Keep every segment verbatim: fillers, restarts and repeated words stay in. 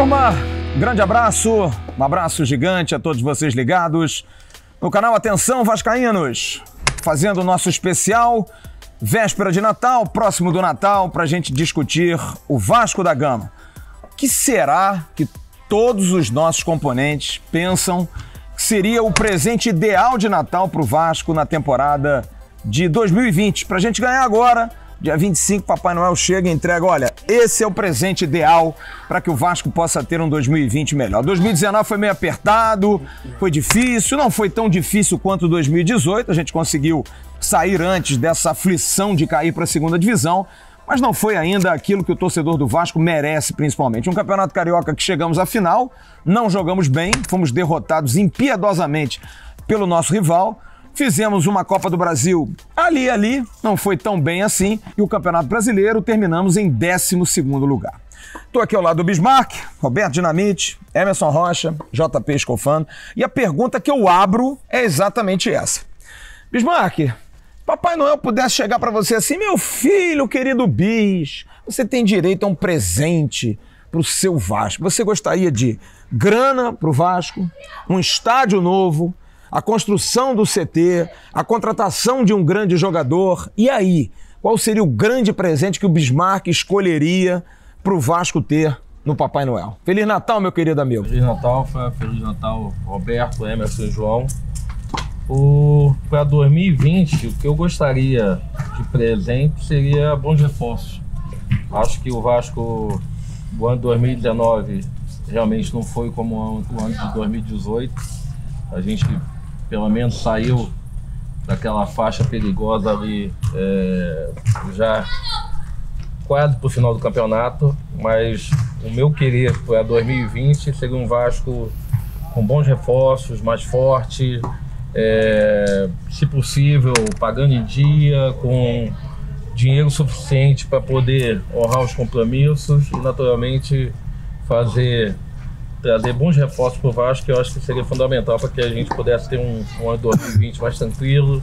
turma, grande abraço, um abraço gigante a todos vocês ligados no canal Atenção Vascaínos, fazendo o nosso especial véspera de Natal, próximo do Natal, para a gente discutir o Vasco da Gama. O que será que todos os nossos componentes pensam que seria o presente ideal de Natal para o Vasco na temporada de dois mil e vinte? Para a gente ganhar agora, dia vinte e cinco, Papai Noel chega e entrega, olha, esse é o presente ideal para que o Vasco possa ter um dois mil e vinte melhor. dois mil e dezenove foi meio apertado, foi difícil, não foi tão difícil quanto dois mil e dezoito, a gente conseguiu sair antes dessa aflição de cair para a segunda divisão, mas não foi ainda aquilo que o torcedor do Vasco merece, principalmente. Um campeonato carioca que chegamos à final, não jogamos bem, fomos derrotados impiedosamente pelo nosso rival. Fizemos uma Copa do Brasil ali, ali, não foi tão bem assim. E o Campeonato Brasileiro terminamos em décimo segundo lugar. Estou aqui ao lado do Bismarck, Roberto Dinamite, Emerson Rocha, J P Escofano. E a pergunta que eu abro é exatamente essa. Bismarck, Papai Noel pudesse chegar para você assim, meu filho, querido Bis, você tem direito a um presente para o seu Vasco. Você gostaria de grana para o Vasco, um estádio novo, a construção do C T, a contratação de um grande jogador. E aí, qual seria o grande presente que o Bismarck escolheria para o Vasco ter no Papai Noel? Feliz Natal, meu querido amigo. Feliz Natal, Fábio. Feliz Natal, Roberto, Emerson e João. Para dois mil e vinte, o que eu gostaria de presente seria bons reforços. Acho que o Vasco, o ano de dois mil e dezenove, realmente não foi como o ano de dois mil e dezoito. A gente pelo menos saiu daquela faixa perigosa ali, é, já quase para o final do campeonato, mas o meu querer para dois mil e vinte seria um Vasco com bons reforços, mais forte, é, se possível pagando em dia, com dinheiro suficiente para poder honrar os compromissos e naturalmente fazer... trazer bons reforços para o Vasco, que eu acho que seria fundamental para que a gente pudesse ter um, um ano de dois mil e vinte mais tranquilo,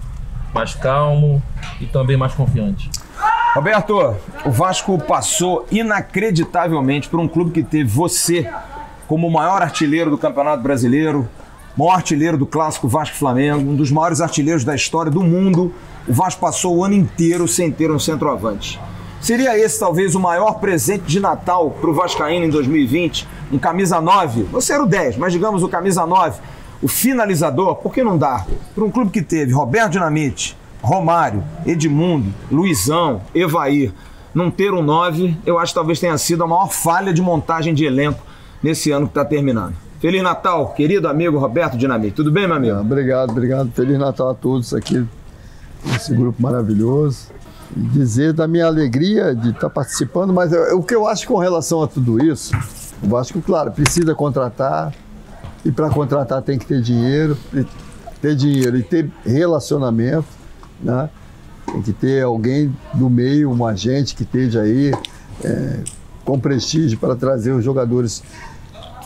mais calmo e também mais confiante. Roberto, o Vasco passou inacreditavelmente por um clube que teve você como o maior artilheiro do Campeonato Brasileiro, maior artilheiro do clássico Vasco-Flamengo, um dos maiores artilheiros da história do mundo. O Vasco passou o ano inteiro sem ter um centroavante. Seria esse talvez o maior presente de Natal para o vascaíno em dois mil e vinte? Um camisa nove, você era o dez, mas digamos o camisa nove, o finalizador, por que não dá? Para um clube que teve Roberto Dinamite, Romário, Edmundo, Luizão, Evair, não ter um nove, eu acho que talvez tenha sido a maior falha de montagem de elenco nesse ano que está terminando. Feliz Natal, querido amigo Roberto Dinamite. Tudo bem, meu amigo? Obrigado, obrigado. Feliz Natal a todos aqui, esse grupo maravilhoso. Dizer da minha alegria de estar participando, mas o que eu acho com relação a tudo isso, o Vasco, claro, precisa contratar, e para contratar tem que ter dinheiro, ter dinheiro e ter relacionamento, né? Tem que ter alguém do meio, um agente que esteja aí é, com prestígio para trazer os jogadores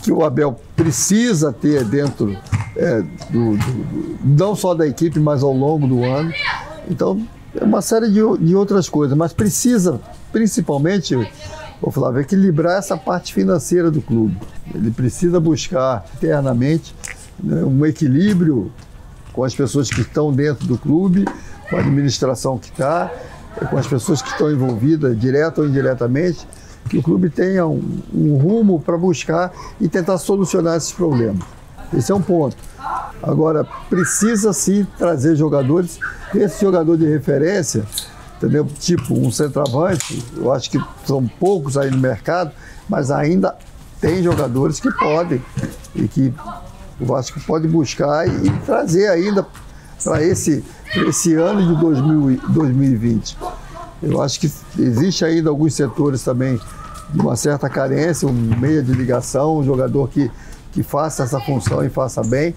que o Abel precisa ter dentro, é, do, do, não só da equipe, mas ao longo do ano. Então, é uma série de, de outras coisas, mas precisa, principalmente, vou falar, equilibrar essa parte financeira do clube. Ele precisa buscar internamente, né, um equilíbrio com as pessoas que estão dentro do clube, com a administração que está, com as pessoas que estão envolvidas, direta ou indiretamente, que o clube tenha um, um rumo para buscar e tentar solucionar esses problemas. Esse é um ponto. Agora, precisa sim trazer jogadores, esse jogador de referência, entendeu? Tipo um centroavante, eu acho que são poucos aí no mercado, mas ainda tem jogadores que podem e que o Vasco pode buscar e trazer ainda para esse, esse ano de dois mil e vinte. Eu acho que existe ainda alguns setores também de uma certa carência, um meia de ligação, um jogador que que faça essa função e faça bem,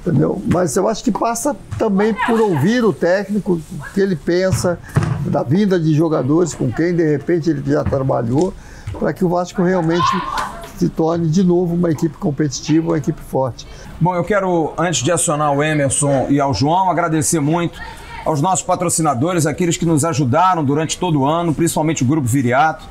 entendeu? Mas eu acho que passa também por ouvir o técnico, o que ele pensa da vinda de jogadores, com quem de repente ele já trabalhou, para que o Vasco realmente se torne de novo uma equipe competitiva, uma equipe forte. Bom, eu quero, antes de acionar o Emerson e ao João, agradecer muito aos nossos patrocinadores, aqueles que nos ajudaram durante todo o ano, principalmente o Grupo Viriato,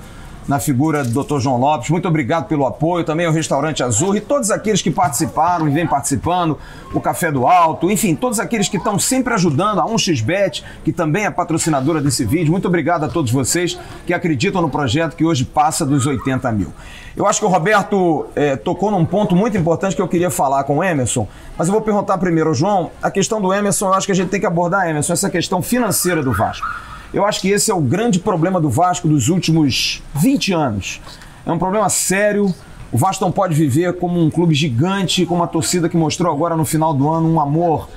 na figura do doutor João Lopes. Muito obrigado pelo apoio, também ao Restaurante Azul e todos aqueles que participaram e vêm participando, o Café do Alto, enfim, todos aqueles que estão sempre ajudando, a um X Bet, que também é patrocinadora desse vídeo. Muito obrigado a todos vocês que acreditam no projeto, que hoje passa dos oitenta mil. Eu acho que o Roberto é, tocou num ponto muito importante que eu queria falar com o Emerson, mas eu vou perguntar primeiro ao João. A questão do Emerson, eu acho que a gente tem que abordar, Emerson, essa questão financeira do Vasco. Eu acho que esse é o grande problema do Vasco dos últimos vinte anos. É um problema sério. O Vasco não pode viver como um clube gigante, com uma torcida que mostrou agora no final do ano um amor,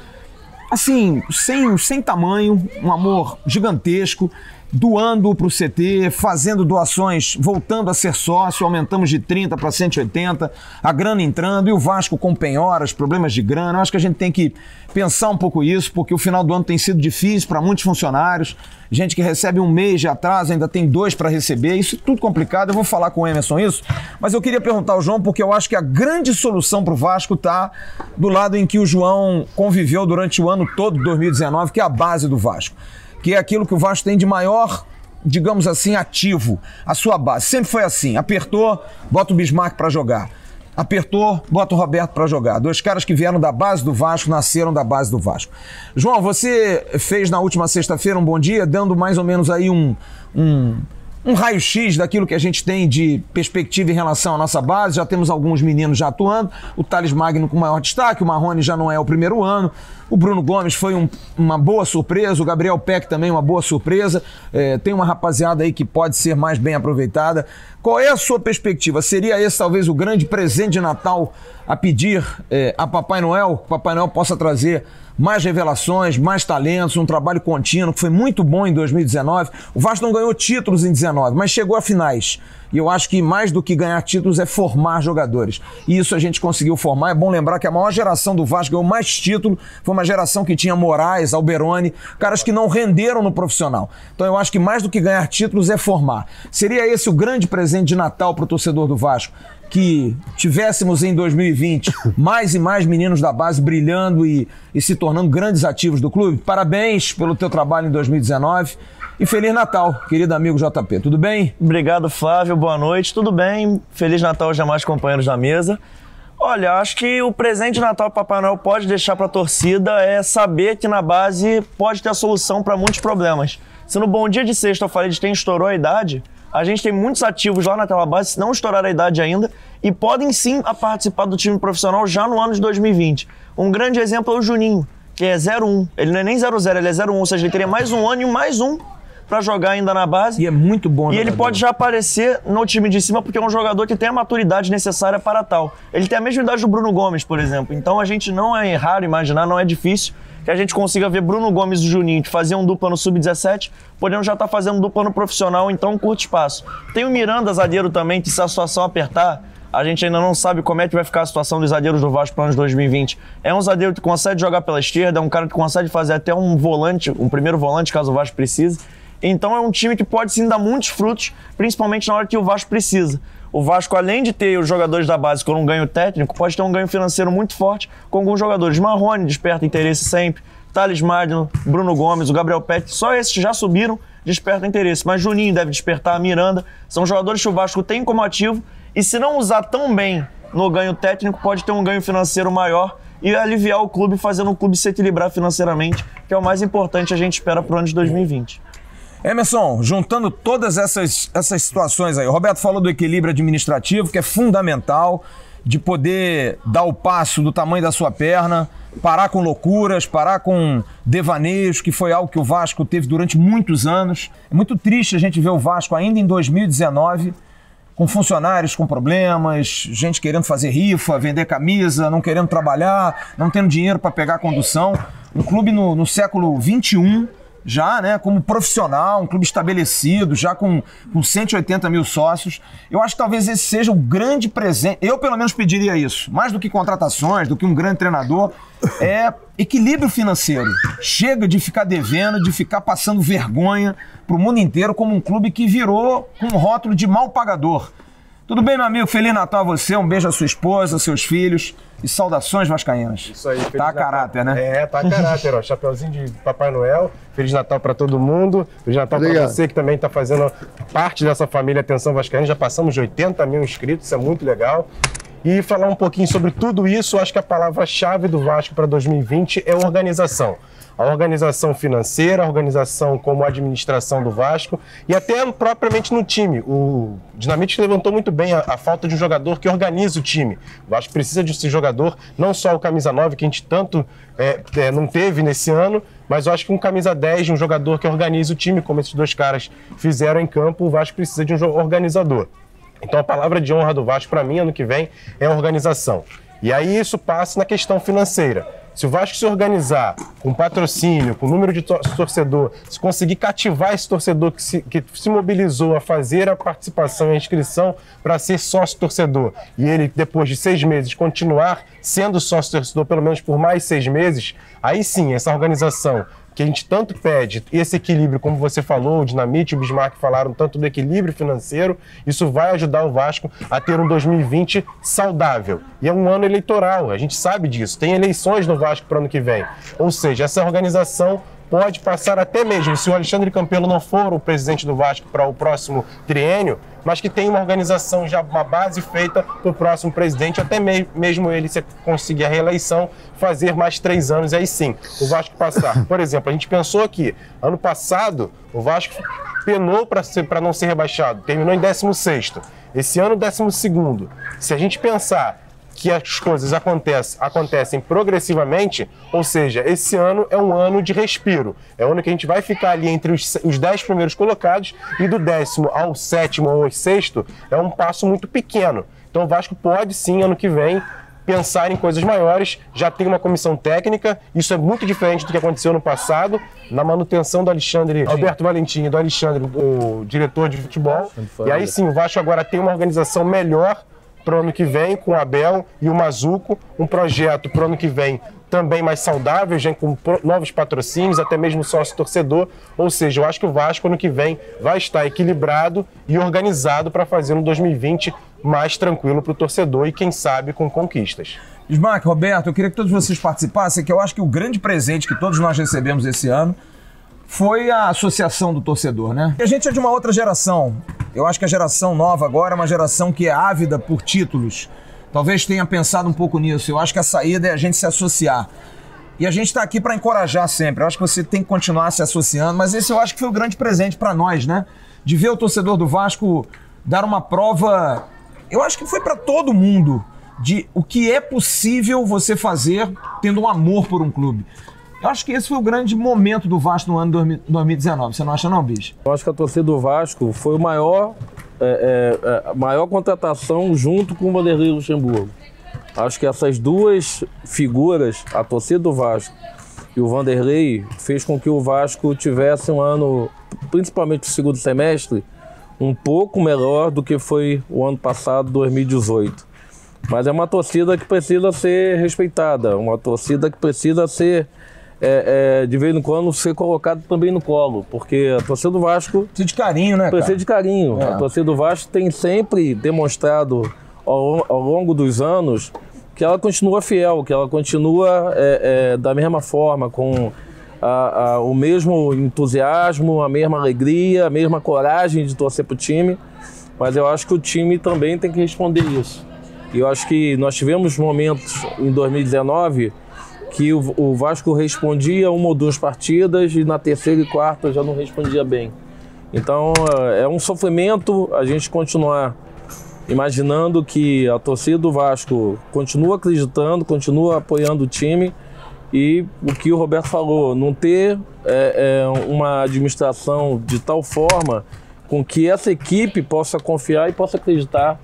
assim, sem, sem tamanho, um amor gigantesco, doando para o C T, fazendo doações, voltando a ser sócio, aumentamos de trinta para cento e oitenta, a grana entrando e o Vasco com penhoras, problemas de grana. Eu acho que a gente tem que pensar um pouco isso, porque o final do ano tem sido difícil para muitos funcionários, gente que recebe um mês de atraso, ainda tem dois para receber, isso é tudo complicado. Eu vou falar com o Emerson isso, mas eu queria perguntar ao João, porque eu acho que a grande solução para o Vasco está do lado em que o João conviveu durante o ano todo de dois mil e dezenove, que é a base do Vasco, que é aquilo que o Vasco tem de maior, digamos assim, ativo, a sua base. Sempre foi assim, apertou, bota o Bismarck para jogar. Apertou, bota o Roberto para jogar. Dois caras que vieram da base do Vasco, nasceram da base do Vasco. João, você fez na última sexta-feira um bom dia, dando mais ou menos aí um, um, um raio-x daquilo que a gente tem de perspectiva em relação à nossa base. Já temos alguns meninos já atuando, o Thales Magno com maior destaque, o Marrone já não é o primeiro ano, o Bruno Gomes foi um, uma boa surpresa, o Gabriel Peck também uma boa surpresa, é, tem uma rapaziada aí que pode ser mais bem aproveitada. Qual é a sua perspectiva? Seria esse talvez o grande presente de Natal a pedir é, a Papai Noel, que Papai Noel possa trazer mais revelações, mais talentos, um trabalho contínuo, que foi muito bom em dois mil e dezenove. O Vasco não ganhou títulos em dezenove, mas chegou a finais. E eu acho que mais do que ganhar títulos é formar jogadores. E isso a gente conseguiu formar. É bom lembrar que a maior geração do Vasco ganhou mais título. Foi uma geração que tinha Moraes, Alberoni, caras que não renderam no profissional. Então eu acho que mais do que ganhar títulos é formar. Seria esse o grande presente de Natal para o torcedor do Vasco? Que tivéssemos em dois mil e vinte mais e mais meninos da base brilhando e, e se tornando grandes ativos do clube. Parabéns pelo teu trabalho em dois mil e dezenove. E Feliz Natal, querido amigo J P, tudo bem? Obrigado, Fábio, boa noite, tudo bem? Feliz Natal, jamais companheiros da mesa. Olha, acho que o presente de Natal que Papai Noel pode deixar para a torcida é saber que na base pode ter a solução para muitos problemas. Se no bom dia de sexta eu falei de quem estourou a idade, a gente tem muitos ativos lá naquela base, se não estouraram a idade ainda, e podem sim a participar do time profissional já no ano de dois mil e vinte. Um grande exemplo é o Juninho, que é zero um, ele não é nem zero zero, ele é zero um, ou seja, ele teria mais um ano e mais um para jogar ainda na base. E é muito bom. E jogador. Ele pode já aparecer no time de cima, porque é um jogador que tem a maturidade necessária para tal. Ele tem a mesma idade do Bruno Gomes, por exemplo. Então a gente não é raro imaginar, não é difícil, que a gente consiga ver Bruno Gomes e Juninho, que faziam dupla no sub dezessete, podendo já estar tá fazendo dupla no profissional, então um curto espaço. Tem o Miranda Zadeiro também, que se a situação apertar, a gente ainda não sabe como é que vai ficar a situação dos zagueiros do Vasco para o ano de dois mil e vinte. É um zagueiro que consegue jogar pela esquerda, é um cara que consegue fazer até um volante, um primeiro volante, caso o Vasco precise. Então é um time que pode sim dar muitos frutos, principalmente na hora que o Vasco precisa. O Vasco, além de ter os jogadores da base com um ganho técnico, pode ter um ganho financeiro muito forte com alguns jogadores. Marrone desperta interesse sempre, Thales Magno, Bruno Gomes, o Gabriel Peck, só esses que já subiram despertam interesse. Mas Juninho deve despertar, a Miranda, são jogadores que o Vasco tem como ativo e se não usar tão bem no ganho técnico, pode ter um ganho financeiro maior e aliviar o clube, fazendo o clube se equilibrar financeiramente, que é o mais importante a gente espera para o ano de dois mil e vinte. Emerson, juntando todas essas, essas situações aí, o Roberto falou do equilíbrio administrativo, que é fundamental, de poder dar o passo do tamanho da sua perna, parar com loucuras, parar com devaneios, que foi algo que o Vasco teve durante muitos anos. É muito triste a gente ver o Vasco ainda em dois mil e dezenove, com funcionários com problemas, gente querendo fazer rifa, vender camisa, não querendo trabalhar, não tendo dinheiro para pegar a condução. Um clube no, no século vinte e um... já, né, como profissional, um clube estabelecido, já com, com cento e oitenta mil sócios. Eu acho que talvez esse seja o grande presente, eu pelo menos pediria isso, mais do que contratações, do que um grande treinador, é equilíbrio financeiro. Chega de ficar devendo, de ficar passando vergonha para o mundo inteiro como um clube que virou um rótulo de mal pagador. Tudo bem, meu amigo? Feliz Natal a você, um beijo à sua esposa, aos seus filhos e saudações vascaínas. Isso aí. Feliz tá a caráter, Natal. Né? É, tá a caráter, ó. Chapeuzinho de Papai Noel, Feliz Natal pra todo mundo, Feliz Natal Obrigado. Pra você que também tá fazendo parte dessa família Atenção Vascaína. Já passamos de oitenta mil inscritos, isso é muito legal. E falar um pouquinho sobre tudo isso, acho que a palavra-chave do Vasco para dois mil e vinte é organização. A organização financeira, a organização como administração do Vasco e até propriamente no time. O Dinamite levantou muito bem a, a falta de um jogador que organiza o time. O Vasco precisa de um jogador, não só o camisa nove, que a gente tanto é, é, não teve nesse ano, mas eu acho que um camisa dez, um jogador que organiza o time, como esses dois caras fizeram em campo, o Vasco precisa de um organizador. Então a palavra de honra do Vasco, para mim, ano que vem, é organização. E aí isso passa na questão financeira. Se o Vasco se organizar com patrocínio, com o número de torcedor, se conseguir cativar esse torcedor que se, que se mobilizou a fazer a participação e a inscrição para ser sócio-torcedor, e ele, depois de seis meses, continuar sendo sócio-torcedor pelo menos por mais seis meses, aí sim, essa organização que a gente tanto pede, esse equilíbrio, como você falou, o Dinamite e o Bismarck falaram tanto do equilíbrio financeiro, isso vai ajudar o Vasco a ter um dois mil e vinte saudável. E é um ano eleitoral, a gente sabe disso, tem eleições no Vasco para o ano que vem. Ou seja, essa organização pode passar até mesmo, se o Alexandre Campelo não for o presidente do Vasco para o próximo triênio, mas que tem uma organização, já uma base feita para o próximo presidente, até mesmo ele, se conseguir a reeleição, fazer mais três anos, aí sim, o Vasco passar. Por exemplo, a gente pensou aqui, ano passado, o Vasco penou para não ser rebaixado, terminou em décimo sexto, esse ano décimo segundo. Se a gente pensar que as coisas acontecem, acontecem progressivamente, ou seja, esse ano é um ano de respiro. É um ano que a gente vai ficar ali entre os, os dez primeiros colocados e do décimo ao sétimo ou ao sexto é um passo muito pequeno. Então o Vasco pode sim, ano que vem, pensar em coisas maiores, já tem uma comissão técnica, isso é muito diferente do que aconteceu no passado, na manutenção do Alexandre, Alberto Valentim e do Alexandre, o diretor de futebol. E aí sim, o Vasco agora tem uma organização melhor para o ano que vem, com o Abel e o Mazzucco, um projeto para o ano que vem também mais saudável, já com novos patrocínios, até mesmo sócio-torcedor, ou seja, eu acho que o Vasco ano que vem vai estar equilibrado e organizado para fazer um dois mil e vinte mais tranquilo para o torcedor e quem sabe com conquistas. Bismarck, Roberto, eu queria que todos vocês participassem, que eu acho que o grande presente que todos nós recebemos esse ano foi a associação do torcedor, né? E a gente é de uma outra geração. Eu acho que a geração nova agora é uma geração que é ávida por títulos. Talvez tenha pensado um pouco nisso. Eu acho que a saída é a gente se associar. E a gente está aqui para encorajar sempre. Eu acho que você tem que continuar se associando, mas esse eu acho que foi o grande presente para nós, né? De ver o torcedor do Vasco dar uma prova, eu acho que foi para todo mundo, de o que é possível você fazer tendo um amor por um clube. Eu acho que esse foi o grande momento do Vasco no ano de dois mil e dezenove. Você não acha não, bicho? Eu acho que a torcida do Vasco foi a maior, é, é, maior contratação junto com o Vanderlei Luxemburgo. Acho que essas duas figuras, a torcida do Vasco e o Vanderlei, fez com que o Vasco tivesse um ano, principalmente no segundo semestre, um pouco melhor do que foi o ano passado, dois mil e dezoito. Mas é uma torcida que precisa ser respeitada, uma torcida que precisa ser... É, é, de vez em quando ser colocado também no colo, porque a torcida do Vasco precisa de carinho, né? Precisa de carinho. É. A torcida do Vasco tem sempre demonstrado ao, ao longo dos anos que ela continua fiel, que ela continua é, é, da mesma forma, com a, a, o mesmo entusiasmo, a mesma alegria, a mesma coragem de torcer pro time. Mas eu acho que o time também tem que responder isso. E eu acho que nós tivemos momentos em dois mil e dezenove que o Vasco respondia uma ou duas partidas e na terceira e quarta já não respondia bem. Então é um sofrimento a gente continuar imaginando que a torcida do Vasco continua acreditando, continua apoiando o time e o que o Roberto falou, não ter é, é, uma administração de tal forma com que essa equipe possa confiar e possa acreditar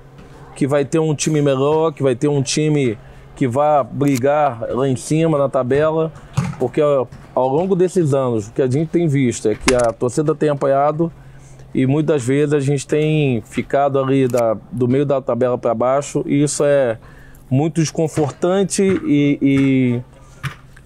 que vai ter um time melhor, que vai ter um time que vá brigar lá em cima na tabela, porque ó, ao longo desses anos o que a gente tem visto é que a torcida tem apoiado e muitas vezes a gente tem ficado ali da, do meio da tabela para baixo e isso é muito desconfortante e,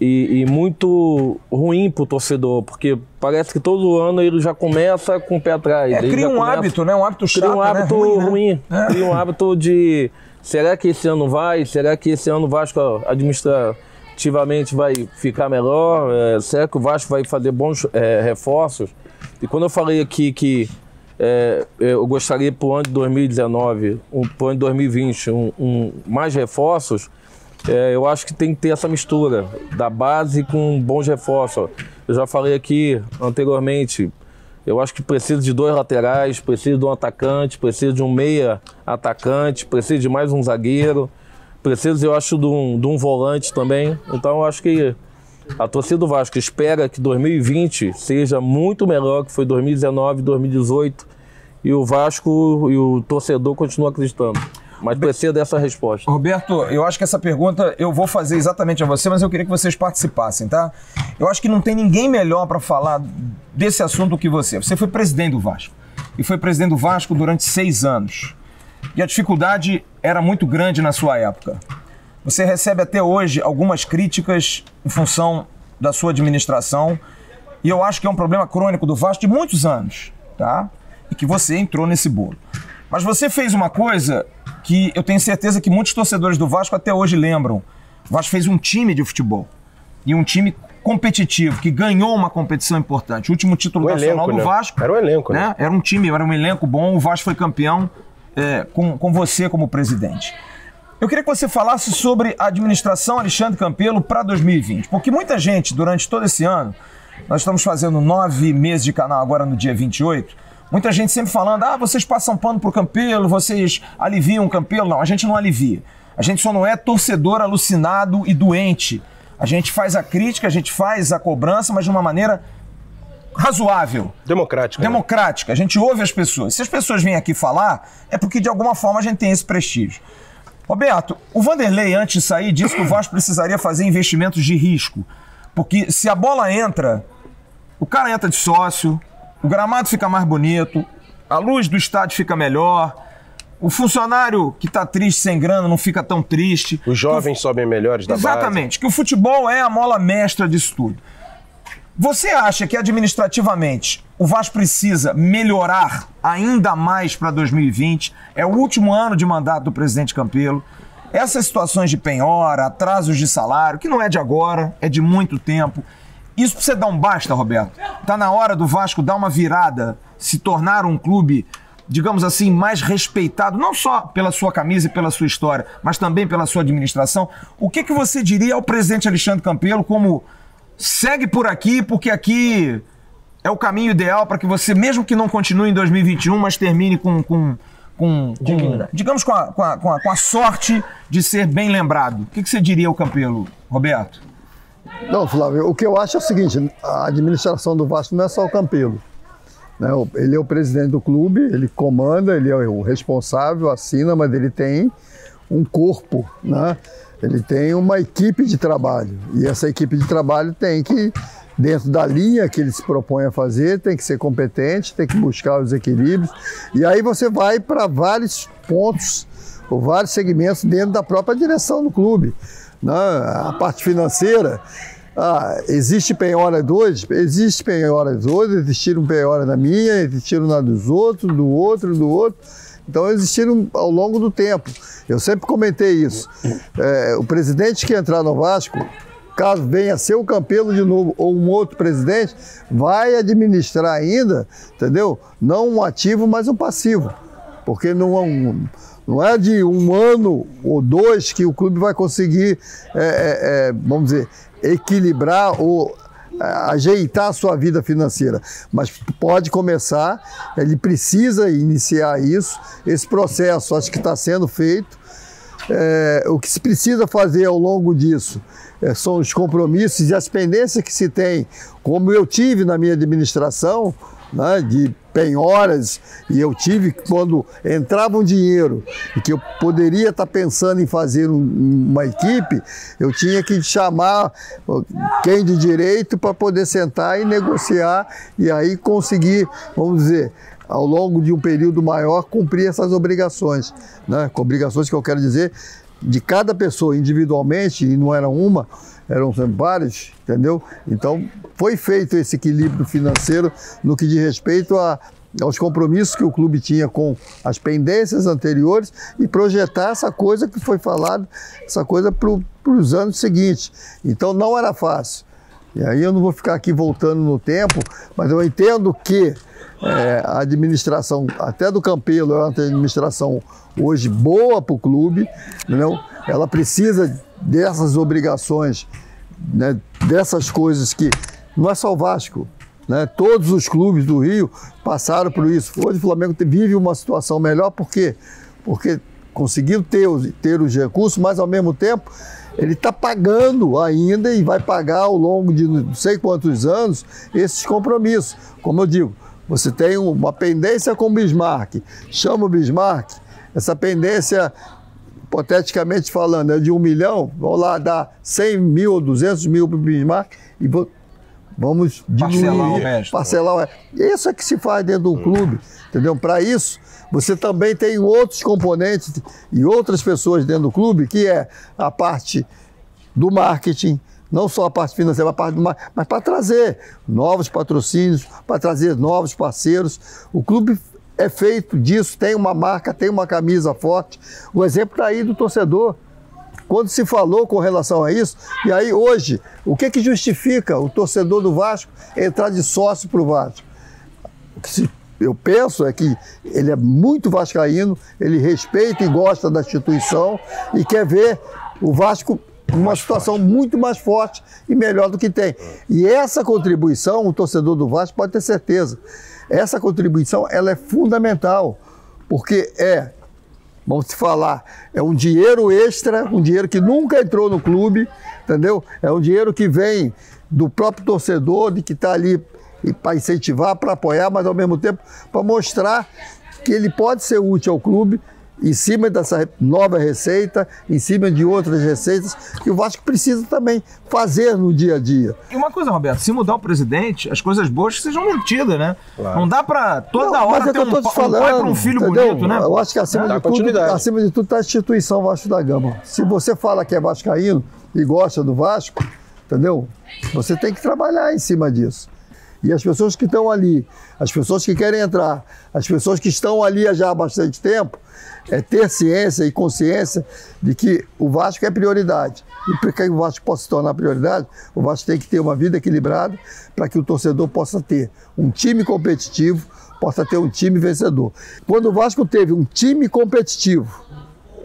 e e, e muito ruim pro torcedor, porque parece que todo ano ele já começa com o pé atrás. É, cria um começa, hábito, né? Um hábito chato, cria um hábito, né? Ruim, ruim, né? Cria um hábito de... Será que esse ano vai? Será que esse ano o Vasco administrativamente vai ficar melhor? É, será que o Vasco vai fazer bons é, reforços? E quando eu falei aqui que é, eu gostaria para o ano de dois mil e dezenove, um, para o ano de dois mil e vinte, um, um, mais reforços, é, eu acho que tem que ter essa mistura da base com bons reforços. Eu já falei aqui anteriormente, eu acho que precisa de dois laterais, precisa de um atacante, precisa de um meia atacante, precisa de mais um zagueiro, precisa, eu acho, de um, de um volante também. Então eu acho que a torcida do Vasco espera que dois mil e vinte seja muito melhor que foi dois mil e dezenove, dois mil e dezoito, e o Vasco e o torcedor continuam acreditando. Mas precisa dessa resposta. Roberto, eu acho que essa pergunta eu vou fazer exatamente a você, mas eu queria que vocês participassem, tá? Eu acho que não tem ninguém melhor para falar desse assunto que você. Você foi presidente do Vasco. E foi presidente do Vasco durante seis anos. E a dificuldade era muito grande na sua época. Você recebe até hoje algumas críticas em função da sua administração. E eu acho que é um problema crônico do Vasco de muitos anos, tá? E que você entrou nesse bolo. Mas você fez uma coisa que eu tenho certeza que muitos torcedores do Vasco até hoje lembram. O Vasco fez um time de futebol. E um time competitivo, que ganhou uma competição importante. O último título o nacional elenco, do né? Vasco... Era um elenco, né? né? Era um time, era um elenco bom. O Vasco foi campeão é, com, com você como presidente. Eu queria que você falasse sobre a administração Alexandre Campelo para dois mil e vinte. Porque muita gente, durante todo esse ano, nós estamos fazendo nove meses de canal agora no dia vinte e oito... Muita gente sempre falando, ah, vocês passam pano pro Campelo, vocês aliviam o Campelo. Não, a gente não alivia. A gente só não é torcedor alucinado e doente. A gente faz a crítica, a gente faz a cobrança, mas de uma maneira razoável. Democrática. Democrática. Né? A gente ouve as pessoas. Se as pessoas vêm aqui falar, é porque de alguma forma a gente tem esse prestígio. Roberto, o Vanderlei, antes de sair, disse que o Vasco precisaria fazer investimentos de risco. Porque se a bola entra, o cara entra de sócio... O gramado fica mais bonito, a luz do estádio fica melhor, o funcionário que está triste, sem grana, não fica tão triste. Os jovens o... sobem melhores da Exatamente, base. Exatamente, que o futebol é a mola mestra disso tudo. Você acha que administrativamente o Vasco precisa melhorar ainda mais para dois mil e vinte? É o último ano de mandato do presidente Campelo. Essas situações de penhora, atrasos de salário, que não é de agora, é de muito tempo... Isso precisa dar um basta, Roberto. Está na hora do Vasco dar uma virada, se tornar um clube, digamos assim, mais respeitado, não só pela sua camisa e pela sua história, mas também pela sua administração. O que, que você diria ao presidente Alexandre Campelo como segue por aqui, porque aqui é o caminho ideal para que você, mesmo que não continue em dois mil e vinte e um, mas termine com, com, com, com digamos, com a, com, a, com, a, com a sorte de ser bem lembrado. O que, que você diria ao Campelo, Roberto? Não, Flávio, o que eu acho é o seguinte, a administração do Vasco não é só o Campelo, né? Ele é o presidente do clube, ele comanda, ele é o responsável, assina, mas ele tem um corpo, né? Ele tem uma equipe de trabalho e essa equipe de trabalho tem que, dentro da linha que ele se propõe a fazer, tem que ser competente, tem que buscar os equilíbrios e aí você vai para vários pontos, ou vários segmentos dentro da própria direção do clube. Na, a parte financeira, ah, existe penhora dois, existe penhora dois, existiram penhora na minha, existiram na dos outros, do outro, do outro, então existiram ao longo do tempo. Eu sempre comentei isso. É, o presidente que entrar no Vasco, caso venha ser o Campelo de novo ou um outro presidente, vai administrar ainda, entendeu? Não um ativo, mas um passivo, porque não há um... Não é de um ano ou dois que o clube vai conseguir, é, é, vamos dizer, equilibrar ou é, ajeitar a sua vida financeira. Mas pode começar, ele precisa iniciar isso, esse processo acho que está sendo feito. É, o que se precisa fazer ao longo disso é, são os compromissos e as pendências que se tem, como eu tive na minha administração, né, de penhoras, e eu tive quando entrava um dinheiro e que eu poderia estar pensando em fazer um, uma equipe, eu tinha que chamar quem de direito para poder sentar e negociar e aí conseguir, vamos dizer, ao longo de um período maior, cumprir essas obrigações, né? Obrigações que eu quero dizer de cada pessoa individualmente, e não era uma, eram vários, entendeu? Então foi feito esse equilíbrio financeiro no que diz respeito a, aos compromissos que o clube tinha com as pendências anteriores e projetar essa coisa que foi falada, essa coisa para os anos seguintes. Então não era fácil. E aí eu não vou ficar aqui voltando no tempo, mas eu entendo que é, a administração, até do Campelo, é uma administração hoje boa para o clube, entendeu? Ela precisa dessas obrigações, né, dessas coisas que... Não é só o Vasco, né? Todos os clubes do Rio passaram por isso. Hoje o Flamengo vive uma situação melhor, por quê? Porque conseguiu ter, ter os recursos, mas ao mesmo tempo... Ele está pagando ainda e vai pagar ao longo de não sei quantos anos esses compromissos. Como eu digo, você tem uma pendência com o Bismarck, chama o Bismarck, essa pendência, hipoteticamente falando, é de um milhão, vamos lá dar cem mil ou duzentos mil para o Bismarck e vamos diminuir, parcelar o resto. Parcelar o resto. Isso é que se faz dentro de um clube, entendeu? Para isso, você também tem outros componentes e outras pessoas dentro do clube, que é a parte do marketing, não só a parte financeira, mas a parte do marketing, mas para trazer novos patrocínios, para trazer novos parceiros. O clube é feito disso, tem uma marca, tem uma camisa forte. O exemplo está aí do torcedor. Quando se falou com relação a isso, e aí hoje, o que que justifica o torcedor do Vasco entrar de sócio para o Vasco? O que se eu penso é que ele é muito vascaíno, ele respeita e gosta da instituição e quer ver o Vasco numa situação muito mais forte e melhor do que tem. E essa contribuição, o torcedor do Vasco pode ter certeza, essa contribuição ela é fundamental, porque é, vamos falar, é um dinheiro extra, um dinheiro que nunca entrou no clube, entendeu? É um dinheiro que vem do próprio torcedor, de que está ali para incentivar, para apoiar, mas ao mesmo tempo para mostrar que ele pode ser útil ao clube em cima dessa nova receita, em cima de outras receitas que o Vasco precisa também fazer no dia a dia. E uma coisa, Roberto, se mudar o presidente, as coisas boas que sejam mantidas, né? Claro. Não dá para toda Não, hora ter um, um pai para um filho, entendeu? Bonito, né? Eu acho que acima, é, de, tudo, acima de tudo está a instituição Vasco da Gama. Se você fala que é vascaíno e gosta do Vasco, entendeu? Você tem que trabalhar em cima disso. E as pessoas que estão ali, as pessoas que querem entrar, as pessoas que estão ali já há bastante tempo, é ter ciência e consciência de que o Vasco é prioridade. E para que o Vasco possa se tornar prioridade, o Vasco tem que ter uma vida equilibrada para que o torcedor possa ter um time competitivo, possa ter um time vencedor. Quando o Vasco teve um time competitivo,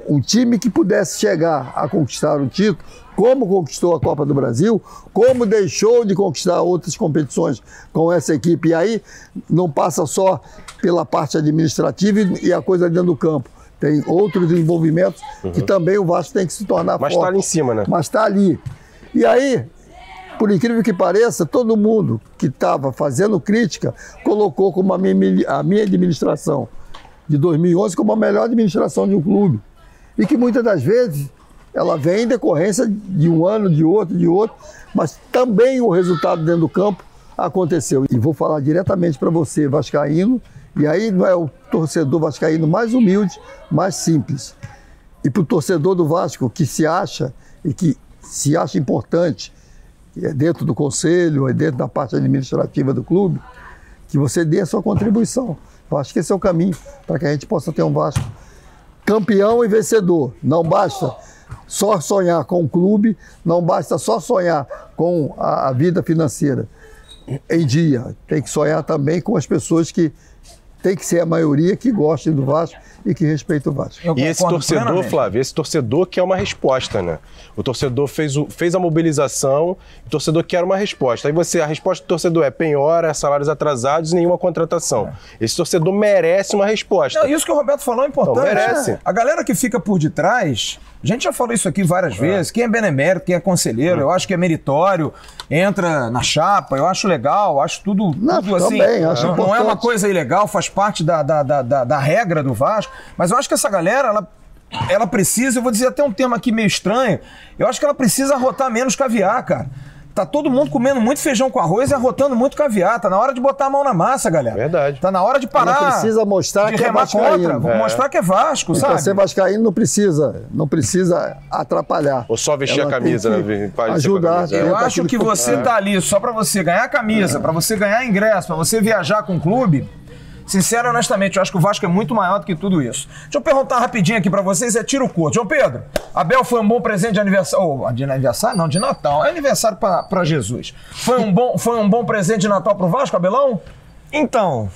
um time que pudesse chegar a conquistar um título, como conquistou a Copa do Brasil, como deixou de conquistar outras competições com essa equipe. E aí não passa só pela parte administrativa e a coisa dentro do campo. Tem outros envolvimentos uhum. que também o Vasco tem que se tornar Mas forte. Mas está ali em cima, né? Mas está ali. E aí, por incrível que pareça, todo mundo que estava fazendo crítica colocou como a minha, a minha administração de dois mil e onze como a melhor administração de um clube. E que muitas das vezes ela vem em decorrência de um ano, de outro, de outro, mas também o resultado dentro do campo aconteceu. E vou falar diretamente para você, vascaíno, e aí não é o torcedor vascaíno mais humilde, mais simples. E para o torcedor do Vasco que se acha e que se acha importante, é dentro do conselho, é dentro da parte administrativa do clube, que você dê a sua contribuição. Eu acho que esse é o caminho para que a gente possa ter um Vasco campeão e vencedor. Não basta só sonhar com o clube, não basta só sonhar com a, a vida financeira em dia. Tem que sonhar também com as pessoas que tem que ser a maioria que gostem do Vasco e que respeita o Vasco. E esse torcedor, plenamente. Flávio, esse torcedor que é uma resposta, né? O torcedor fez, o, fez a mobilização, o torcedor quer uma resposta. Aí você, a resposta do torcedor é penhora, salários atrasados e nenhuma contratação. É. Esse torcedor merece uma resposta. Não, isso que o Roberto falou é importante. Não, merece. Né? A galera que fica por detrás, a gente já falou isso aqui várias é. vezes, quem é benemérito, quem é conselheiro, é. eu acho que é meritório, entra na chapa, eu acho legal, acho tudo, não, tudo assim. Bem, acho não importante. É uma coisa ilegal, faz parte da, da, da, da, da regra do Vasco, mas eu acho que essa galera, ela, ela precisa, eu vou dizer até um termo aqui meio estranho, eu acho que ela precisa arrotar menos caviar, cara. Tá todo mundo comendo muito feijão com arroz e arrotando muito caviar. Tá na hora de botar a mão na massa, galera. Verdade. Tá na hora de parar. Não precisa mostrar que é vascaíno. Vou mostrar que é Vasco, sabe? Pra ser vascaíno não precisa, não precisa atrapalhar. Ou só vestir a camisa, né? Ajudar. Eu acho que você tá ali só pra você ganhar a camisa, pra você ganhar ingresso, pra você viajar com o clube. Sincero, honestamente, eu acho que o Vasco é muito maior do que tudo isso. Deixa eu perguntar rapidinho aqui pra vocês, é tiro curto. João Pedro, Abel foi um bom presente de aniversário... Oh, de aniversário? Não, de Natal. É aniversário pra, pra Jesus. Foi um, bom, foi um bom presente de Natal pro Vasco, Abelão? Então...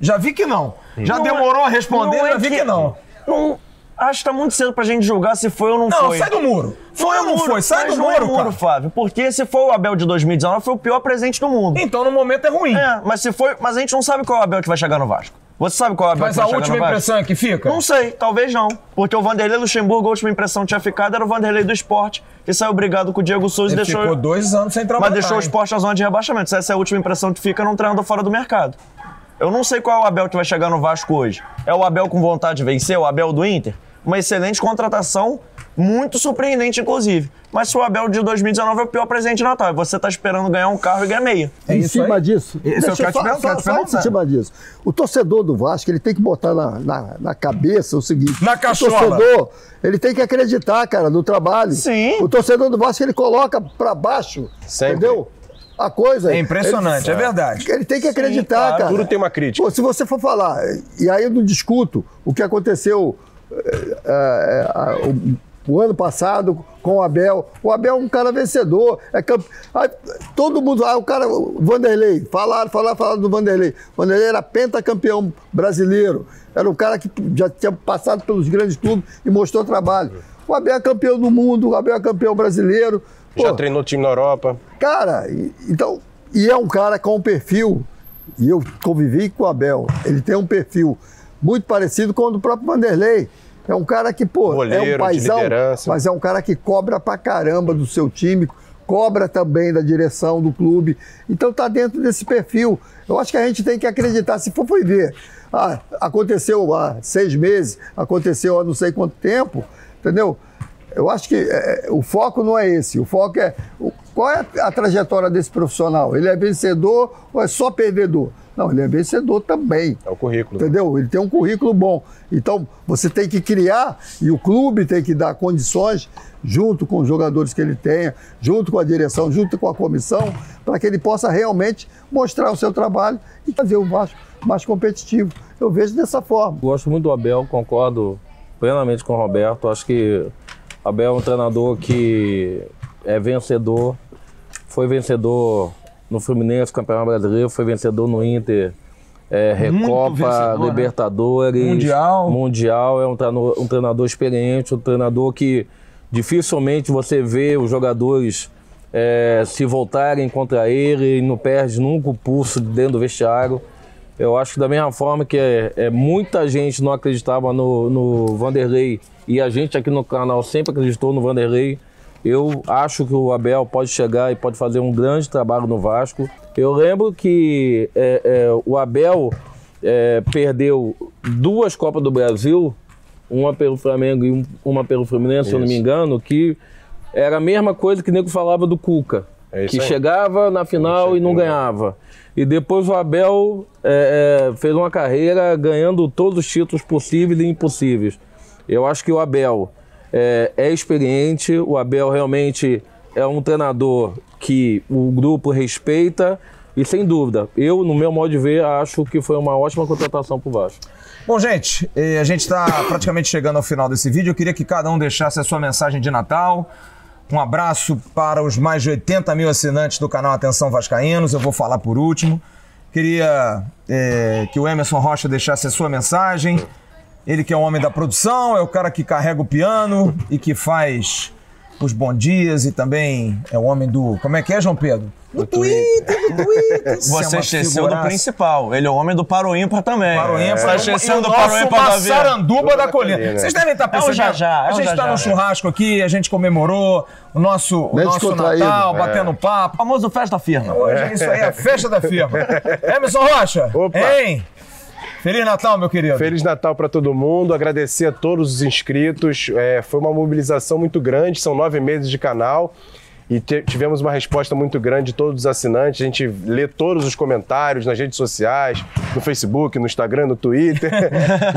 Já vi que não. Já não demorou é, a responder, já é vi que, que não. Não... Acho que tá muito cedo pra gente julgar se foi ou não, não foi. Não, sai do muro. Foi ou não foi? Sai do muro, cara. Fábio. Porque se for o Abel de dois mil e dezenove, foi o pior presente do mundo. Então, no momento, é ruim. É, mas se foi... Mas a gente não sabe qual é o Abel que vai chegar no Vasco. Você sabe qual é o Abel que vai chegar no Vasco? Mas a última impressão é que fica? Não sei, talvez não. Porque o Vanderlei Luxemburgo, a última impressão que tinha ficado, era o Vanderlei do Sport, que saiu brigado com o Diego Souza e deixou... ficou dois anos sem trabalhar. Mas deixou o Sport na zona de rebaixamento. Se essa é a última impressão que fica, não treinando fora do mercado. Eu não sei qual é o Abel que vai chegar no Vasco hoje. É o Abel com vontade de vencer? O Abel do Inter? Uma excelente contratação, muito surpreendente, inclusive. Mas se o Abel de dois mil e dezenove é o pior presente de Natal, você está esperando ganhar um carro e ganhar meia. É em cima aí? Disso. Isso eu quero te perguntar. Em cima disso. O torcedor do Vasco, ele tem que botar na, na, na cabeça o seguinte. Na cachola. O torcedor, ele tem que acreditar, cara, no trabalho. Sim. O torcedor do Vasco, ele coloca para baixo, sempre. Entendeu? A coisa... É impressionante, ele, é verdade. Ele tem que acreditar, sim, claro, cara. Tudo tem uma crítica. Pô, se você for falar, e aí eu não discuto o que aconteceu... Uh, uh, uh, uh, o ano passado com o Abel. O Abel é um cara vencedor. É camp... aí, todo mundo... Ah, o cara... O Vanderlei. Falaram, falaram, falaram do Vanderlei. O Vanderlei era pentacampeão brasileiro. Era um cara que já tinha passado pelos grandes clubes e mostrou trabalho. O Abel é campeão do mundo. O Abel é campeão brasileiro. Pô, já treinou time na Europa. Cara, então... E é um cara com um perfil... E eu convivi com o Abel. Ele tem um perfil muito parecido com o do próprio Vanderlei. É um cara que, pô, goleiro, é um paizão, mas é um cara que cobra pra caramba do seu time, cobra também da direção do clube. Então tá dentro desse perfil. Eu acho que a gente tem que acreditar. Se for foi ver, ah, aconteceu há seis meses, aconteceu há não sei quanto tempo, entendeu? Eu acho que é, o foco não é esse. O foco é o, qual é a trajetória desse profissional. Ele é vencedor ou é só perdedor? Não, ele é vencedor também. É o currículo. Entendeu? Ele tem um currículo bom. Então, você tem que criar e o clube tem que dar condições, junto com os jogadores que ele tenha, junto com a direção, junto com a comissão, para que ele possa realmente mostrar o seu trabalho e fazer o Vasco mais competitivo. Eu vejo dessa forma. Gosto muito do Abel, concordo plenamente com o Roberto. Acho que o Abel é um treinador que é vencedor, foi vencedor... no Fluminense, Campeonato Brasileiro, foi vencedor no Inter, é, Recopa, vencedor, Libertadores, né? Mundial. Mundial, é um treinador, um treinador experiente, um treinador que dificilmente você vê os jogadores é, se voltarem contra ele e não perde nunca o pulso dentro do vestiário. Eu acho que da mesma forma que é, é, muita gente não acreditava no, no Vanderlei e a gente aqui no canal sempre acreditou no Vanderlei, eu acho que o Abel pode chegar e pode fazer um grande trabalho no Vasco. Eu lembro que é, é, o Abel é, perdeu duas Copas do Brasil, uma pelo Flamengo e uma pelo Fluminense, isso, se eu não me engano, que era a mesma coisa que o nego falava do Cuca, é que aí chegava na final e não ganhava. E depois o Abel é, é, fez uma carreira ganhando todos os títulos possíveis e impossíveis. Eu acho que o Abel... É, é experiente, o Abel realmente é um treinador que o grupo respeita e, sem dúvida, eu, no meu modo de ver, acho que foi uma ótima contratação para o Vasco. Bom, gente, a gente está praticamente chegando ao final desse vídeo. Eu queria que cada um deixasse a sua mensagem de Natal. Um abraço para os mais de oitenta mil assinantes do canal Atenção Vascaínos. Eu vou falar por último. Queria é, que o Emerson Rocha deixasse a sua mensagem. Ele que é o homem da produção, é o cara que carrega o piano e que faz os bom dias e também é o homem do... Como é que é, João Pedro? Do Twitter, do Twitter. Você esqueceu do principal. Ele é o homem do Paroímpa também. Paroímpa. Você é. Está esquecendo do Paroímpa da vida. Massaranduba da Colina. Vocês devem estar pensando... É um já, já. A gente está no churrasco aqui, a gente comemorou o nosso, o nosso Natal, batendo papo. O famoso festa firma. Hoje isso aí é a festa da firma. Emerson Rocha, opa, hein? Feliz Natal, meu querido. Feliz Natal para todo mundo. Agradecer a todos os inscritos. É, foi uma mobilização muito grande. São nove meses de canal. e tivemos uma resposta muito grande de todos os assinantes. A gente lê todos os comentários nas redes sociais, no Facebook, no Instagram, no Twitter.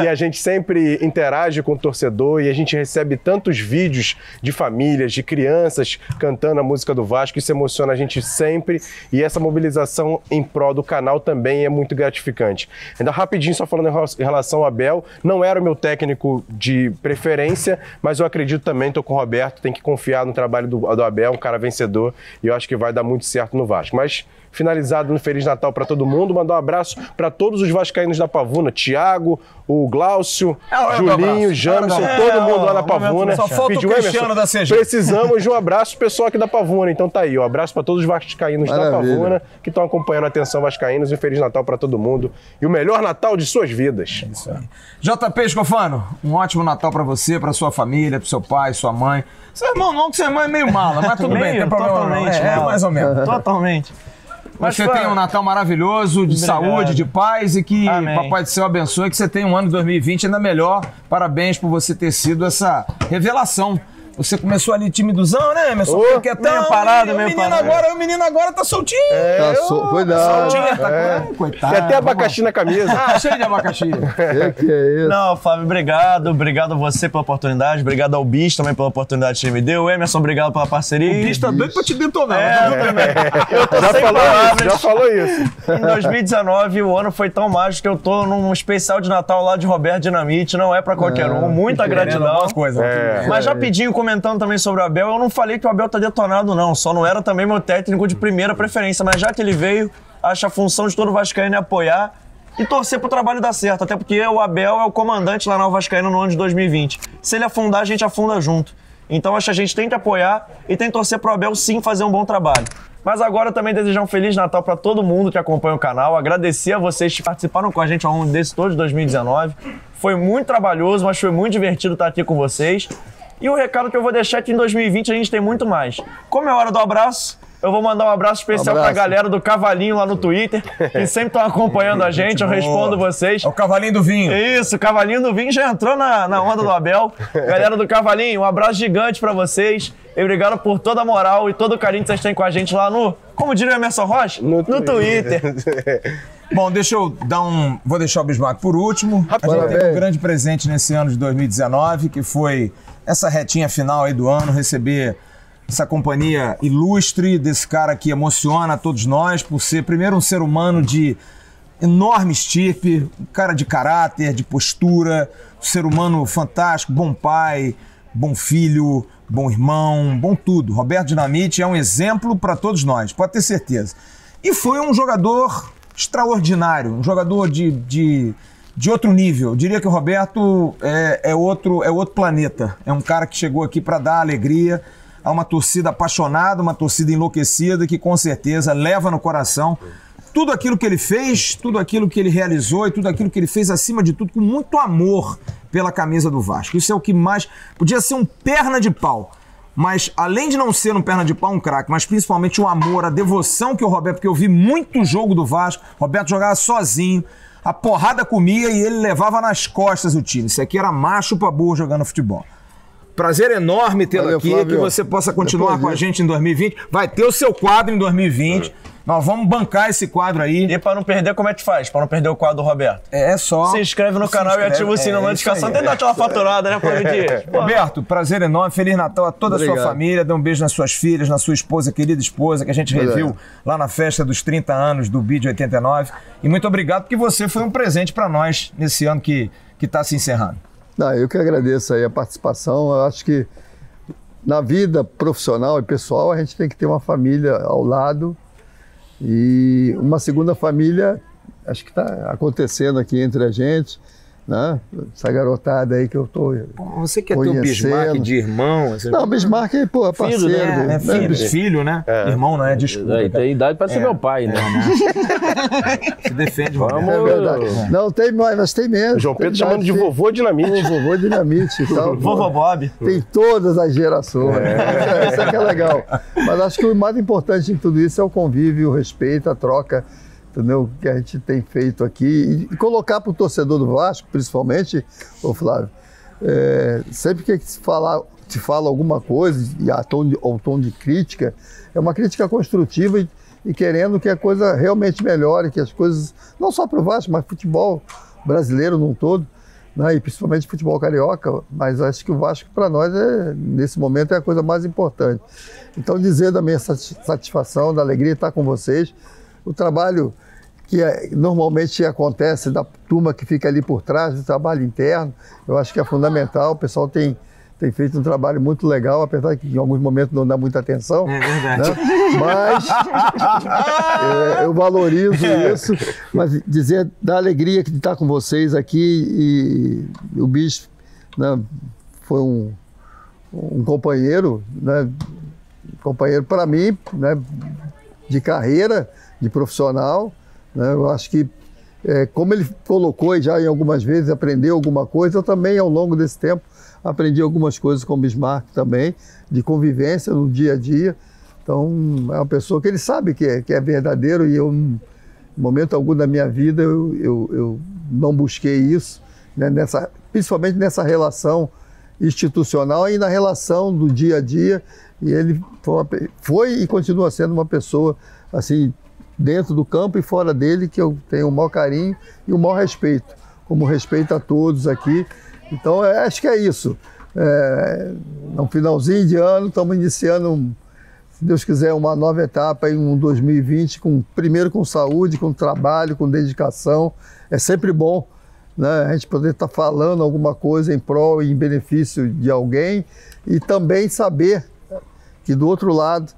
E a gente sempre interage com o torcedor e a gente recebe tantos vídeos de famílias, de crianças cantando a música do Vasco. Isso emociona a gente sempre e essa mobilização em prol do canal também é muito gratificante. Ainda rapidinho, só falando em relação ao Abel, não era o meu técnico de preferência, mas eu acredito também, estou com o Roberto, tem que confiar no trabalho do, do Abel, um cara vencedor, e eu acho que vai dar muito certo no Vasco. Mas finalizado, um Feliz Natal para todo mundo, mandar um abraço para todos os vascaínos da Pavuna, Tiago, o Glaucio, é, Julinho, Jamerson, é, todo mundo lá na Pavuna. Só falta pediu o Cristiano da C G. Precisamos de um abraço pessoal aqui da Pavuna, então tá aí, um abraço para todos os vascaínos Maravilha. da Pavuna que estão acompanhando a Atenção Vascaínos, e um Feliz Natal para todo mundo e o melhor Natal de suas vidas. É isso aí. J P Escofano, um ótimo Natal para você, para sua família, para seu pai, sua mãe. Seu irmão não, que seu irmão é meio mala, mas tudo meio, bem, tem problema. Totalmente, é, é, mais ou menos. Totalmente. Mas você tenha um Natal maravilhoso, de Obrigado. saúde, de paz, e que Amém. Papai do Céu abençoe, que você tenha um ano de dois mil e vinte ainda melhor. Parabéns por você ter sido essa revelação. Você começou ali timiduzão, né, Emerson? Oh, meio tão, parado, e o meio parado. Agora, o menino agora tá soltinho. É, eu, so... Cuidado. Soltinho, tá é. coitado. Tem até abacaxi vamos... na camisa. Ah, cheio de abacaxi. É que é isso. Não, Fábio, obrigado. Obrigado a você pela oportunidade. Obrigado ao Bis também pela oportunidade que você me deu. Emerson, obrigado pela parceria. O Bis tá doido pra te detonar. É, eu também. Eu tô já sem falou palavras. Isso, já falou isso. Em dois mil e dezenove, o ano foi tão mágico que eu tô num especial de Natal lá de Roberto Dinamite. Não é pra qualquer é, um. Muita gratidão. Coisa. É. Mas já pedi comentando também sobre o Abel, eu não falei que o Abel tá detonado não, só não era também meu técnico de primeira preferência, mas já que ele veio, acho a função de todo vascaíno é apoiar e torcer pro trabalho dar certo, até porque o Abel é o comandante lá na Vascaína no ano de dois mil e vinte. Se ele afundar, a gente afunda junto. Então acho que a gente tem que apoiar e tem que torcer pro Abel sim fazer um bom trabalho. Mas agora também desejar um Feliz Natal para todo mundo que acompanha o canal, agradecer a vocês que participaram com a gente ao longo desse todo de dois mil e dezenove. Foi muito trabalhoso, mas foi muito divertido estar aqui com vocês. E o recado que eu vou deixar é que em dois mil e vinte a gente tem muito mais. Como é hora do abraço, eu vou mandar um abraço especial um abraço. pra galera do Cavalinho lá no Twitter, que sempre estão acompanhando a gente, eu respondo vocês. É o Cavalinho do Vinho. Isso, o Cavalinho do Vinho já entrou na, na onda do Abel. Galera do Cavalinho, um abraço gigante pra vocês. E obrigado por toda a moral e todo o carinho que vocês têm com a gente lá no... Como diria o Emerson Rocha? No, no Twitter. Twitter. Bom, deixa eu dar um... Vou deixar o Bismarck por último. A gente teve um grande presente nesse ano de dois mil e dezenove, que foi... essa retinha final aí do ano, receber essa companhia ilustre desse cara que emociona a todos nós por ser, primeiro, um ser humano de enorme estirpe, um cara de caráter, de postura, um ser humano fantástico, bom pai, bom filho, bom irmão, bom tudo. Roberto Dinamite é um exemplo para todos nós, pode ter certeza. E foi um jogador extraordinário, um jogador de... de de outro nível. Eu diria que o Roberto é, é, outro, é outro planeta. É um cara que chegou aqui para dar alegria a uma torcida apaixonada, uma torcida enlouquecida, que com certeza leva no coração tudo aquilo que ele fez, tudo aquilo que ele realizou e tudo aquilo que ele fez, acima de tudo, com muito amor pela camisa do Vasco. Isso é o que mais... Podia ser um perna de pau, mas além de não ser um perna de pau, um craque, mas principalmente o amor, a devoção que o Roberto... Porque eu vi muito jogo do Vasco, o Roberto jogava sozinho, a porrada comia e ele levava nas costas o time. Isso aqui era macho pra burro jogando futebol. Prazer enorme tê-lo aqui, Flávio. Que você possa continuar Depois com disso. a gente em dois mil e vinte. Vai ter o seu quadro em dois mil e vinte. É. Nós vamos bancar esse quadro aí. E pra não perder, como é que faz? Pra não perder o quadro do Roberto. É, é só... Se inscreve no se canal inscreve. e ativa o sino da notificação. Tenta dar aquela faturada, né? Pô, Roberto, prazer enorme. Feliz Natal a toda Obrigado. a sua família. Dê um beijo nas suas filhas, na sua esposa, querida esposa, que a gente Obrigado. reviu lá na festa dos trinta anos do B I D oitenta e nove. E muito obrigado, porque você foi um presente pra nós nesse ano que, que tá se encerrando. Ah, eu que agradeço aí a participação. Eu acho que na vida profissional e pessoal a gente tem que ter uma família ao lado. E uma segunda família, acho que está acontecendo aqui entre a gente, né? Essa garotada aí que eu estou Você quer ter o Bismarck de irmão? Você... Não, o Bismarck é pô, parceiro. Filho, né? né? Filho, né? filho, né? É. Irmão, não é? Desculpa. É, tem idade para ser é. meu pai, né? É. Se defende, vamos. É verdade. É. Não, tem mais, mas tem mesmo. O João Pedro tem chamando de vovô Dinamite. Vovô Dinamite e tal. Vovô Bob. Tem todas as gerações. É. Isso é que é legal. Mas acho que o mais importante em tudo isso é o convívio, o respeito, a troca. Entendeu? Que a gente tem feito aqui e colocar para o torcedor do Vasco, principalmente, ô Flávio, É, sempre que se fala, se fala alguma coisa, a tom de, ou tom de crítica, é uma crítica construtiva e, e querendo que a coisa realmente melhore, que as coisas, não só para o Vasco, mas futebol brasileiro num todo, né, e principalmente futebol carioca, mas acho que o Vasco para nós, é, nesse momento, é a coisa mais importante. Então, dizer da minha satisfação, da alegria de estar com vocês, o trabalho que é, normalmente acontece da turma que fica ali por trás, do trabalho interno, eu acho que é fundamental, o pessoal tem... tem feito um trabalho muito legal, apesar que em alguns momentos não dá muita atenção. É verdade. Né? Mas é, eu valorizo isso. Mas dizer da alegria de estar com vocês aqui. E o Bispo, né, foi um, um companheiro, né, companheiro para mim, né, de carreira, de profissional. Né, eu acho que, é, como ele colocou já em algumas vezes, aprendeu alguma coisa, eu também, ao longo desse tempo, aprendi algumas coisas com o Bismarck também, de convivência no dia a dia. Então, é uma pessoa que ele sabe que é, que é verdadeiro, e eu, em momento algum da minha vida, eu, eu, eu não busquei isso, né, nessa, principalmente nessa relação institucional e na relação do dia a dia. E ele foi, uma, foi e continua sendo uma pessoa, assim, dentro do campo e fora dele, que eu tenho o maior carinho e o maior respeito, como respeito a todos aqui. Então, acho que é isso. É um finalzinho de ano, estamos iniciando, se Deus quiser, uma nova etapa em um dois mil e vinte, com, primeiro com saúde, com trabalho, com dedicação. É sempre bom, né, a gente poder estar tá falando alguma coisa em prol e em benefício de alguém, e também saber que do outro lado,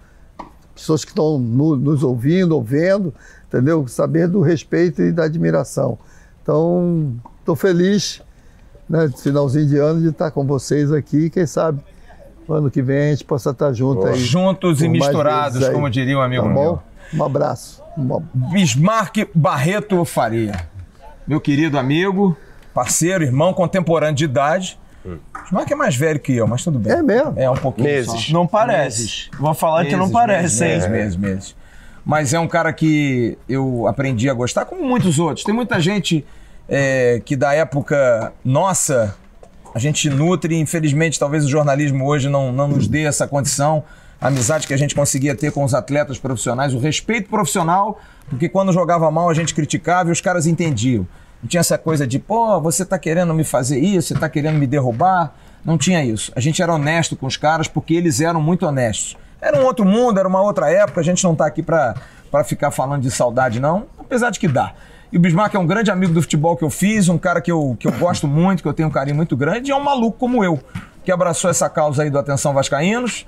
pessoas que estão no, nos ouvindo, ouvendo, entendeu? Saber do respeito e da admiração. Então, estou feliz, né, finalzinho de ano, de estar com vocês aqui, quem sabe ano que vem a gente possa estar junto aí. Juntos e misturados, como diria um amigo tá meu. Um abraço. Um... Bismarck Barreto Faria, meu querido amigo, parceiro, irmão, contemporâneo de idade. Bismarck é mais velho que eu, mas tudo bem. É mesmo? É, um pouquinho meses. Só. Não parece. Meses. Vou falar meses, que não parece, hein? Meses, meses, meses. Mas é um cara que eu aprendi a gostar, como muitos outros. Tem muita gente... É, que da época nossa, a gente nutre, infelizmente talvez o jornalismo hoje não, não nos dê essa condição, a amizade que a gente conseguia ter com os atletas profissionais, o respeito profissional, porque quando jogava mal a gente criticava e os caras entendiam. Não tinha essa coisa de, pô, você tá querendo me fazer isso, você tá querendo me derrubar, não tinha isso. A gente era honesto com os caras porque eles eram muito honestos. Era um outro mundo, era uma outra época, a gente não tá aqui pra, pra ficar falando de saudade não, apesar de que dá. E o Bismarck é um grande amigo do futebol que eu fiz, um cara que eu, que eu gosto muito, que eu tenho um carinho muito grande, e é um maluco como eu, que abraçou essa causa aí do Atenção Vascaínos.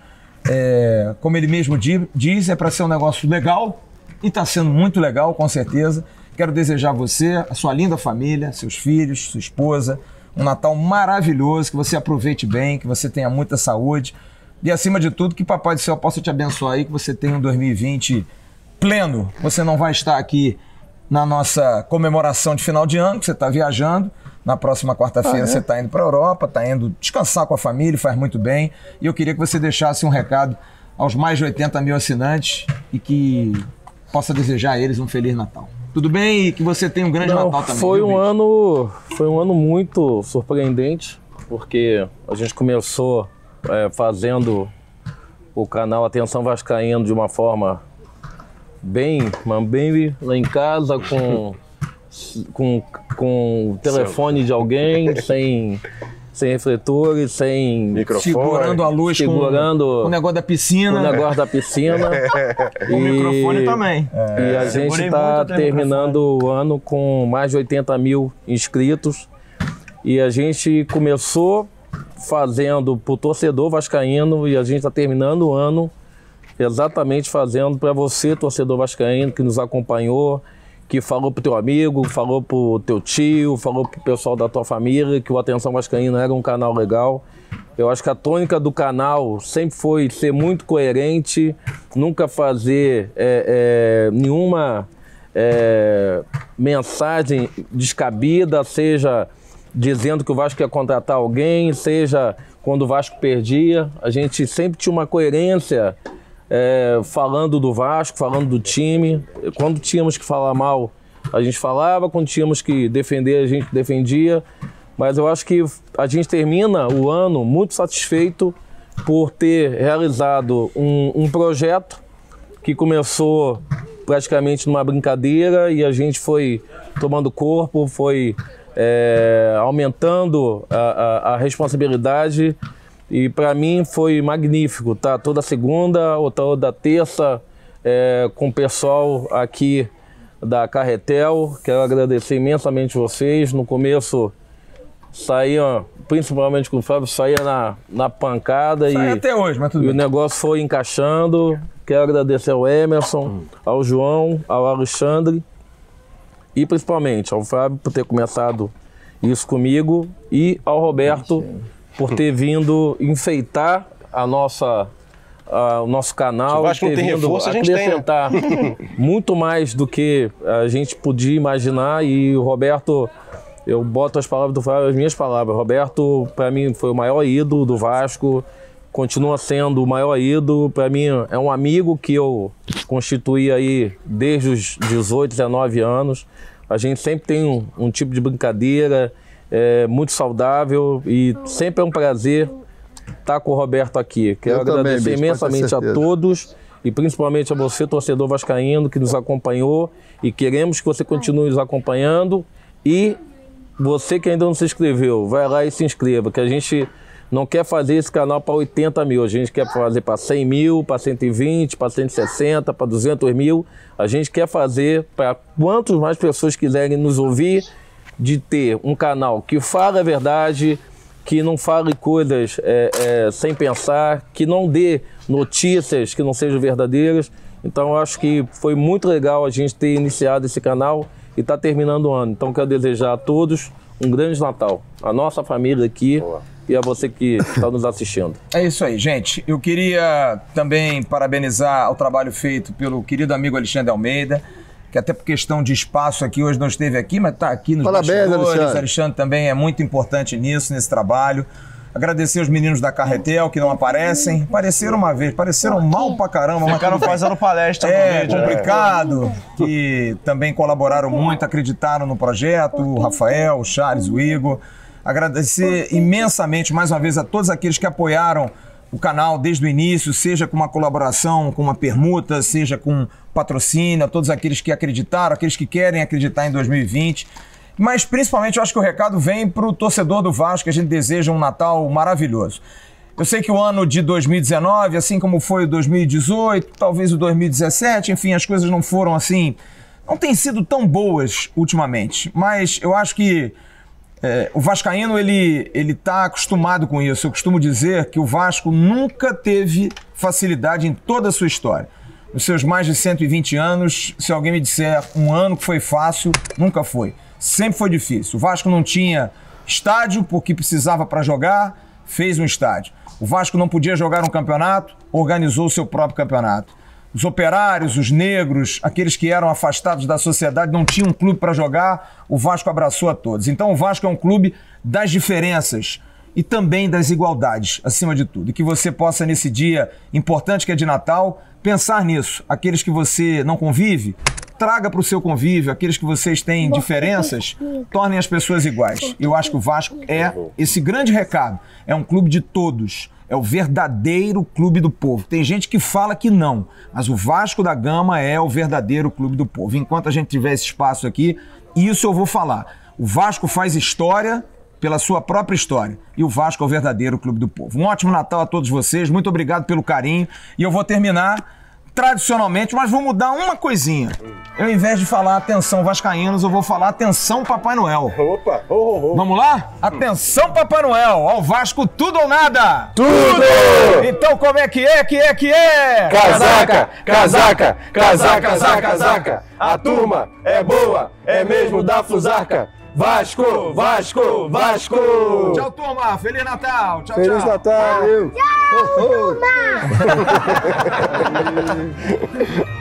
É, como ele mesmo diz, é para ser um negócio legal, e está sendo muito legal, com certeza. Quero desejar a você, a sua linda família, seus filhos, sua esposa, um Natal maravilhoso, que você aproveite bem, que você tenha muita saúde, e acima de tudo, que Papai do Céu possa te abençoar aí, que você tenha um dois mil e vinte pleno. Você não vai estar aqui na nossa comemoração de final de ano, que você está viajando. Na próxima quarta-feira ah, é? você está indo para a Europa, está indo descansar com a família, faz muito bem. E eu queria que você deixasse um recado aos mais de oitenta mil assinantes e que possa desejar a eles um Feliz Natal. Tudo bem? E que você tenha um grande Não, Natal também. Foi um, ano, foi um ano muito surpreendente, porque a gente começou é, fazendo o canal Atenção Vascaíno de uma forma... Bem, bem lá em casa, com, com, com o telefone de alguém, sem, sem refletores, sem... Microfone. Segurando a luz, segurando com o negócio da piscina. O negócio da piscina. E, o microfone também. É. E a gente está terminando o ano com mais de oitenta mil inscritos. E a gente começou fazendo para o torcedor vascaíno, e a gente está terminando o ano exatamente fazendo para você, torcedor vascaíno, que nos acompanhou, que falou pro teu amigo, falou pro teu tio, falou pro pessoal da tua família, que o Atenção Vascaíno era um canal legal. Eu acho que a tônica do canal sempre foi ser muito coerente, nunca fazer é, é, nenhuma é, mensagem descabida, seja dizendo que o Vasco ia contratar alguém, seja quando o Vasco perdia. A gente sempre tinha uma coerência... É, falando do Vasco, falando do time. Quando tínhamos que falar mal, a gente falava. Quando tínhamos que defender, a gente defendia. Mas eu acho que a gente termina o ano muito satisfeito por ter realizado um, um projeto que começou praticamente numa brincadeira e a gente foi tomando corpo, foi é, aumentando a, a, a responsabilidade. E para mim foi magnífico, tá? Toda segunda ou toda terça é, com o pessoal aqui da Carretel. Quero agradecer imensamente vocês. No começo saía, principalmente com o Fábio, saía na, na pancada. Sai e até hoje, mas tudo bem. O negócio foi encaixando. Quero agradecer ao Emerson, ao João, ao Alexandre e principalmente ao Fábio por ter começado isso comigo e ao Roberto por ter vindo enfeitar a nossa, a, o nosso canal, ter não tem vindo reforço, a gente acrescentar tem, né? muito mais do que a gente podia imaginar. E o Roberto, eu boto as palavras do Fábio, as minhas palavras. O Roberto, para mim, foi o maior ídolo do Vasco, continua sendo o maior ídolo. Para mim, é um amigo que eu constituí aí desde os dezoito, dezenove anos. A gente sempre tem um, um tipo de brincadeira, é muito saudável e sempre é um prazer estar com o Roberto aqui. Quero Eu agradecer também, imensamente a todos e principalmente a você, torcedor vascaíno, que nos acompanhou, e queremos que você continue nos acompanhando. E você que ainda não se inscreveu, vai lá e se inscreva, que a gente não quer fazer esse canal para oitenta mil, a gente quer fazer para cem mil, para cento e vinte, para cento e sessenta, para duzentos mil. A gente quer fazer para quantos mais pessoas quiserem nos ouvir, de ter um canal que fala a verdade, que não fale coisas é, é, sem pensar, que não dê notícias que não sejam verdadeiras. Então eu acho que foi muito legal a gente ter iniciado esse canal e tá terminando o ano. Então quero desejar a todos um grande Natal, a nossa família aqui. Boa. E a você que está nos assistindo. É isso aí, gente. Eu queria também parabenizar o trabalho feito pelo querido amigo Alexandre Almeida, que até por questão de espaço aqui, hoje não esteve aqui, mas está aqui nos bastidores. Alexandre. Alexandre também é muito importante nisso, nesse trabalho. Agradecer os meninos da Carretel, que não aparecem. Apareceram uma vez, apareceram mal pra caramba. Ficaram fazendo palestra. É, no vídeo, complicado. É. Que também colaboraram muito, acreditaram no projeto, o Rafael, o Charles, o Igor. Agradecer imensamente, mais uma vez, a todos aqueles que apoiaram o canal desde o início, seja com uma colaboração, com uma permuta, seja com patrocínio, a todos aqueles que acreditaram, aqueles que querem acreditar em dois mil e vinte. Mas, principalmente, eu acho que o recado vem para o torcedor do Vasco, que a gente deseja um Natal maravilhoso. Eu sei que o ano de dois mil e dezenove, assim como foi o dois mil e dezoito, talvez o dois mil e dezessete, enfim, as coisas não foram assim, não têm sido tão boas ultimamente, mas eu acho que É, o vascaíno, ele ele tá acostumado com isso. Eu costumo dizer que o Vasco nunca teve facilidade em toda a sua história. Nos seus mais de cento e vinte anos, se alguém me disser um ano que foi fácil, nunca foi. Sempre foi difícil. O Vasco não tinha estádio porque precisava para jogar, fez um estádio. O Vasco não podia jogar um campeonato, organizou o seu próprio campeonato. Os operários, os negros, aqueles que eram afastados da sociedade, não tinham um clube para jogar, o Vasco abraçou a todos. Então o Vasco é um clube das diferenças e também das igualdades, acima de tudo. E que você possa, nesse dia importante que é de Natal, pensar nisso. Aqueles que você não convive, traga para o seu convívio. Aqueles que vocês têm diferenças, tornem as pessoas iguais. Eu acho que o Vasco é esse grande recado. É um clube de todos. É o verdadeiro clube do povo. Tem gente que fala que não, mas o Vasco da Gama é o verdadeiro clube do povo. Enquanto a gente tiver esse espaço aqui, isso eu vou falar. O Vasco faz história pela sua própria história. E o Vasco é o verdadeiro clube do povo. Um ótimo Natal a todos vocês. Muito obrigado pelo carinho. E eu vou terminar tradicionalmente, mas vou mudar uma coisinha. Eu, ao invés de falar atenção vascaínos, eu vou falar atenção Papai Noel. Opa! Oh, oh. Vamos lá? Atenção Papai Noel! Ao Vasco, tudo ou nada? Tudo! Então como é que é, que é, que é? Casaca, casaca, casaca, casaca, casaca. A turma é boa, é mesmo da Fusarca. Vasco, Vasco, Vasco! Tchau, turma! Feliz Natal! Tchau, Feliz tchau! Feliz Natal! Valeu. Tchau, oh, oh. turma!